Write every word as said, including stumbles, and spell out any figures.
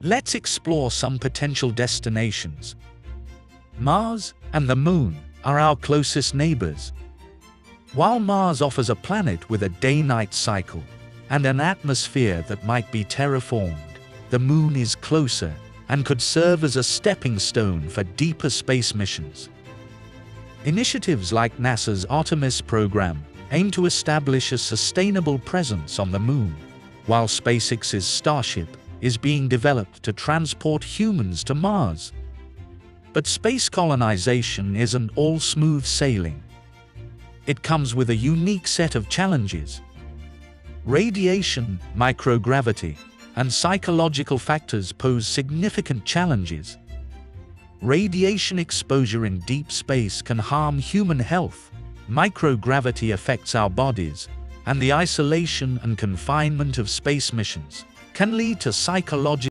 Let's explore some potential destinations. Mars and the Moon are our closest neighbors. While Mars offers a planet with a day-night cycle and an atmosphere that might be terraformed, the Moon is closer and could serve as a stepping stone for deeper space missions. Initiatives like NASA's Artemis program aim to establish a sustainable presence on the Moon, while SpaceX's Starship is being developed to transport humans to Mars. But space colonization isn't all smooth sailing. It comes with a unique set of challenges. Radiation, microgravity, and psychological factors pose significant challenges. Radiation exposure in deep space can harm human health, microgravity affects our bodies, and the isolation and confinement of space missions can lead to psychological